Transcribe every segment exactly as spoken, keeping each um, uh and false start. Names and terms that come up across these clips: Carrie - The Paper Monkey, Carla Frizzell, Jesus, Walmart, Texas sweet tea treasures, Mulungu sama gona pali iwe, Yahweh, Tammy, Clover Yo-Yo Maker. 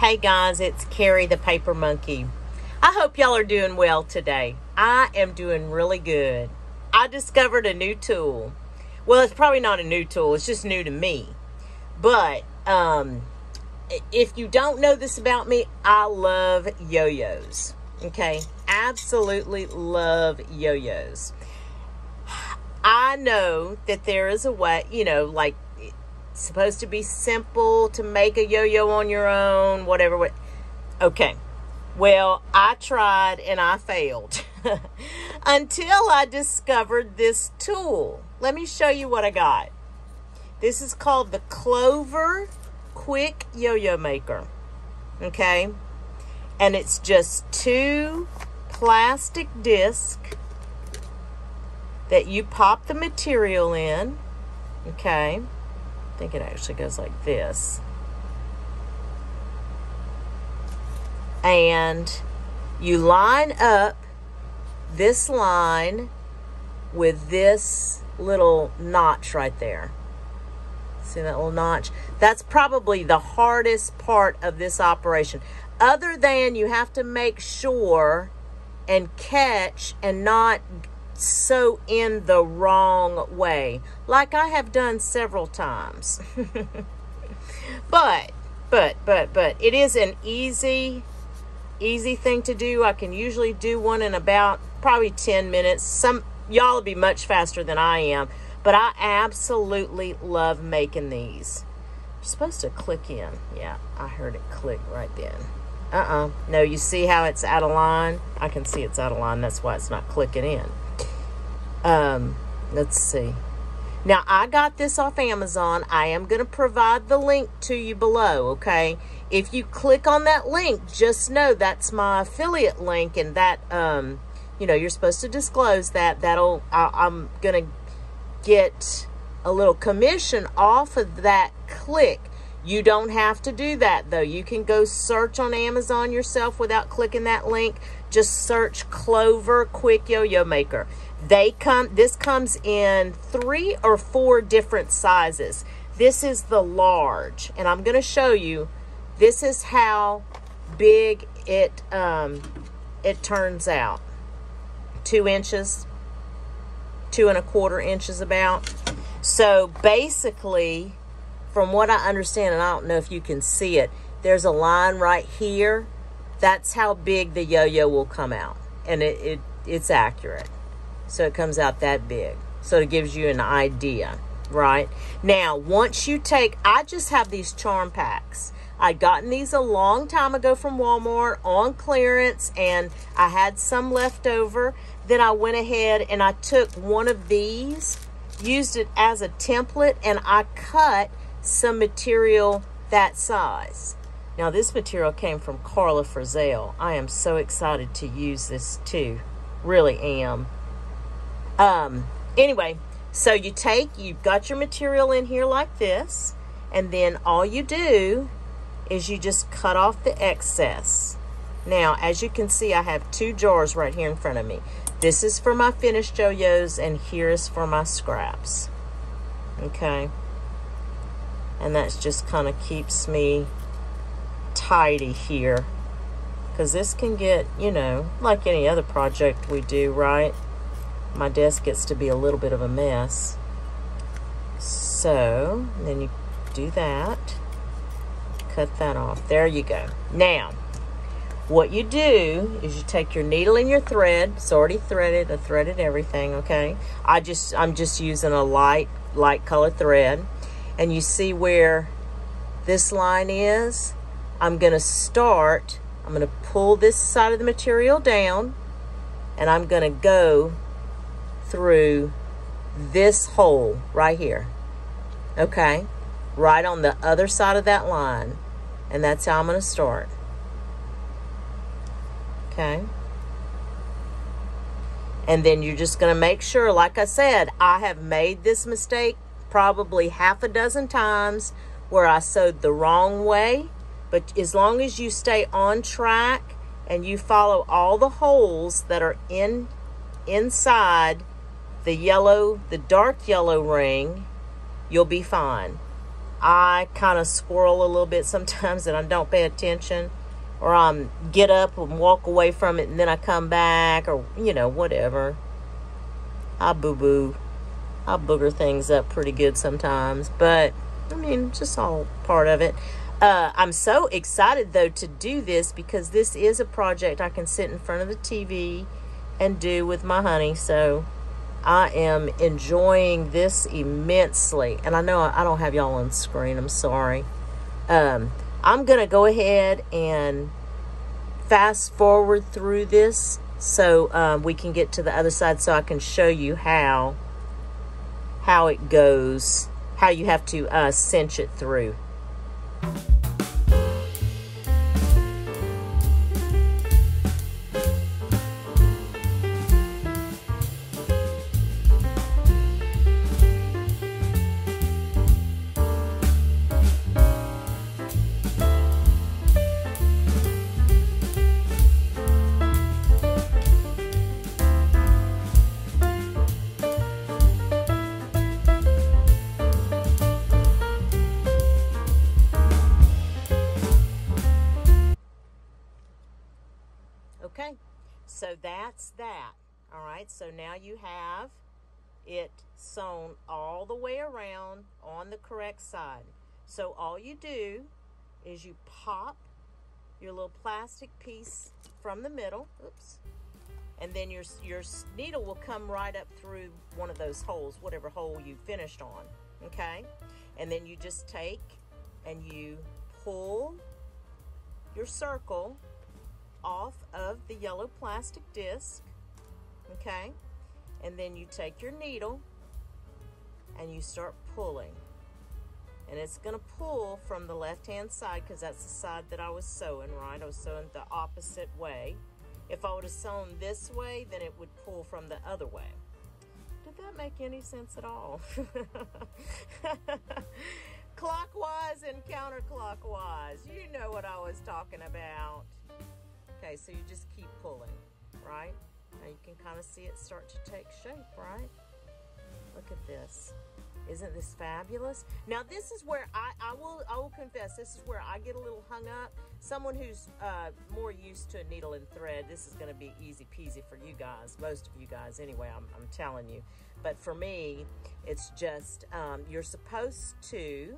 Hey guys, it's Carrie the Paper Monkey. I hope y'all are doing well today. I am doing really good. I discovered a new tool. Well, it's probably not a new tool, it's just new to me. But um, if you don't know this about me, I love yo-yos, okay? Absolutely love yo-yos. I know that there is a way, you know, like, supposed to be simple to make a yo-yo on your own, whatever. What? Okay. Well, I tried and I failed until I discovered this tool. Let me show you what I got. This is called the Clover Quick Yo-Yo Maker. Okay. And it's just two plastic discs that you pop the material in. Okay. I think it actually goes like this, and you line up this line with this little notch right there. See that little notch? That's probably the hardest part of this operation, other than you have to make sure and catch and not sew in the wrong way, like I have done several times. but but but but it is an easy easy thing to do. I can usually do one in about probably ten minutes. Some y'all will be much faster than I am, but I absolutely love making these. You're supposed to click in. Yeah, I heard it click right then. Uh-uh no, you see how it's out of line? I can see it's out of line. That's why it's not clicking in. Um, let's see. Now, I got this off Amazon. I am going to provide the link to you below, okay? If you click on that link, just know that's my affiliate link, and that, um, you know, you're supposed to disclose that. That'll, I, I'm going to get a little commission off of that click. You don't have to do that, though. You can go search on Amazon yourself without clicking that link. Just search Clover Quick Yo-Yo Maker. They come, this comes in three or four different sizes. This is the large, and I'm going to show you. This is how big it, um, it turns out. Two inches, two and a quarter inches about. So basically, from what I understand, and I don't know if you can see it, there's a line right here. That's how big the yo-yo will come out, and it, it it's accurate. So it comes out that big. So it gives you an idea, right? Now, once you take, I just have these charm packs. I'd gotten these a long time ago from Walmart on clearance, and I had some left over. Then I went ahead and I took one of these, used it as a template, and I cut some material that size. Now, this material came from Carla Frizzell. I am so excited to use this too. Really am. Um, anyway, so you take, you've got your material in here like this, and then all you do is you just cut off the excess. Now, as you can see, I have two jars right here in front of me. This is for my finished yo-yos, and here is for my scraps. Okay. And that's just kind of keeps me tidy here, because this can get, you know, like any other project we do, right? My desk gets to be a little bit of a mess. So then you do that, cut that off. There you go. Now, what you do is you take your needle and your thread. It's already threaded. I threaded everything. Okay. I just, I'm just using a light, light color thread, and you see where this line is. I'm going to start, I'm going to pull this side of the material down, and I'm going to go through this hole right here, okay, right on the other side of that line, and that's how I'm going to start. Okay, and then you're just going to make sure, like I said, I have made this mistake probably half a dozen times where I sewed the wrong way, but as long as you stay on track and you follow all the holes that are in inside the yellow, the dark yellow ring, you'll be fine. I kind of squirrel a little bit sometimes and I don't pay attention, or um get up and walk away from it and then I come back, or you know, whatever. I boo-boo. I booger things up pretty good sometimes, but I mean, just all part of it. Uh, I'm so excited though to do this because this is a project I can sit in front of the T V and do with my honey. So I am enjoying this immensely. And I know I don't have y'all on screen. I'm sorry. Um, I'm going to go ahead and fast forward through this so um, we can get to the other side, so I can show you how how it goes, how you have to uh, cinch it through. So that's that. All right, so now you have it sewn all the way around on the correct side. So all you do is you pop your little plastic piece from the middle, oops, and then your, your needle will come right up through one of those holes, whatever hole you finished on, okay? And then you just take and you pull your circle off of the yellow plastic disc, okay, and then you take your needle and you start pulling, and it's gonna pull from the left hand side because that's the side that I was sewing, right? I was sewing the opposite way. If I would have sewn this way, then it would pull from the other way. Did that make any sense at all? Clockwise and counterclockwise, you know what I was talking about. Okay, so you just keep pulling, right? Now you can kind of see it start to take shape, right? Look at this. Isn't this fabulous? Now this is where I, I will I will confess, this is where I get a little hung up. Someone who's uh, more used to a needle and thread, this is going to be easy peasy for you guys, most of you guys anyway, I'm, I'm telling you. But for me, it's just, um, you're supposed to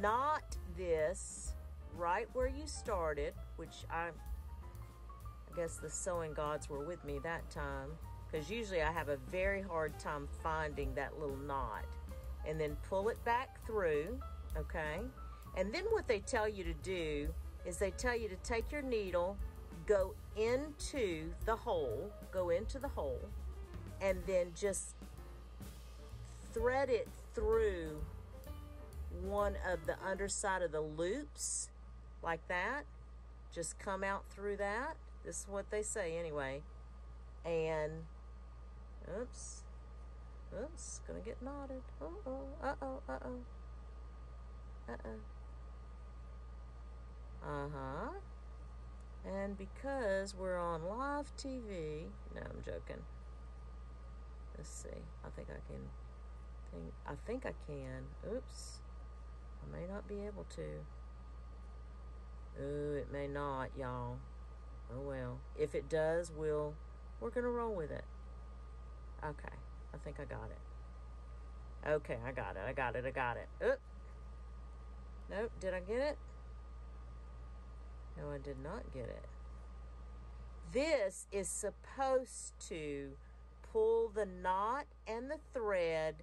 knot this right where you started, which I, I guess the sewing gods were with me that time, because usually I have a very hard time finding that little knot. And then pull it back through, okay? And then what they tell you to do is they tell you to take your needle, go into the hole, go into the hole, and then just thread it through one of the underside of the loops, like that. Just come out through that. This is what they say anyway. And oops, oops, gonna get knotted. Uh-oh, uh-oh, uh-oh, uh-oh. Uh-huh. And because we're on live T V, no, I'm joking. Let's see. I think I can. Think, I think I can. Oops. I may not be able to. Ooh, it may not, y'all. Oh, well. If it does, we'll, we're going to roll with it. Okay. I think I got it. Okay, I got it. I got it. I got it. Oop. Nope. Did I get it? No, I did not get it. This is supposed to pull the knot and the thread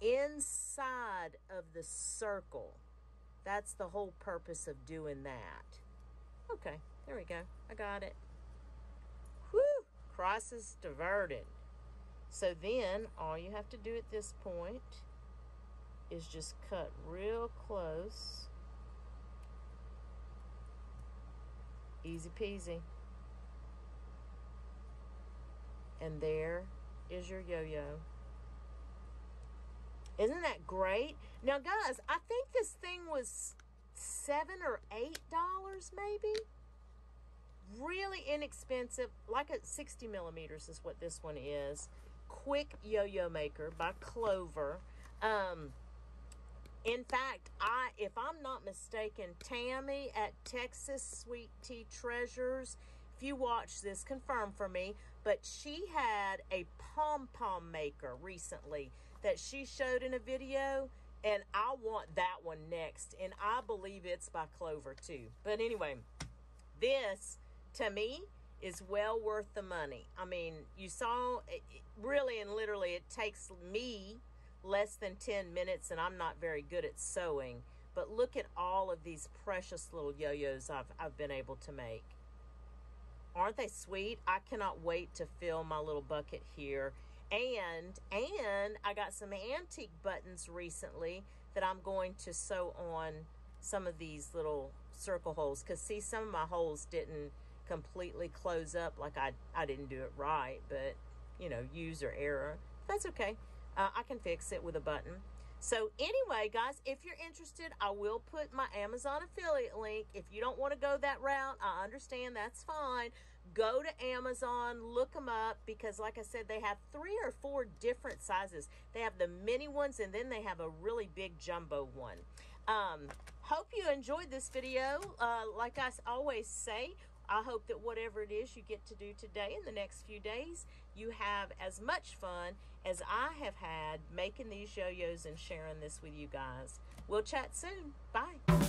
inside of the circle. That's the whole purpose of doing that. Okay, there we go. I got it. Whew, crisis diverted. So then all you have to do at this point is just cut real close. Easy peasy. And there is your yo-yo. Isn't that great? Now, guys, I think this thing was seven or eight dollars, maybe. Really inexpensive, like a sixty millimeters is what this one is. Quick Yo-Yo Maker by Clover. Um, In fact, I, if I'm not mistaken, Tammy at Texas Sweet Tea Treasures, if you watch this, confirm for me, but she had a pom-pom maker recently that she showed in a video, and I want that one next, and I believe it's by Clover too. But anyway, this, to me, is well worth the money. I mean, you saw, it, it, really and literally, it takes me less than ten minutes, and I'm not very good at sewing, but look at all of these precious little yo-yos I've, I've been able to make. Aren't they sweet? I cannot wait to fill my little bucket here. And, and I got some antique buttons recently that I'm going to sew on some of these little circle holes. Because, see, some of my holes didn't completely close up. Like, I, I didn't do it right. But, you know, user error. That's okay. Uh, I can fix it with a button. So, anyway, guys, if you're interested, I will put my Amazon affiliate link. If you don't want to go that route, I understand. That's fine. Go to Amazon, look them up, because, like I said, they have three or four different sizes. They have the mini ones, and then they have a really big jumbo one. Um, hope you enjoyed this video. Uh, like I always say, I hope that whatever it is you get to do today in the next few days, you have as much fun as I have had making these yo-yos and sharing this with you guys. We'll chat soon. Bye.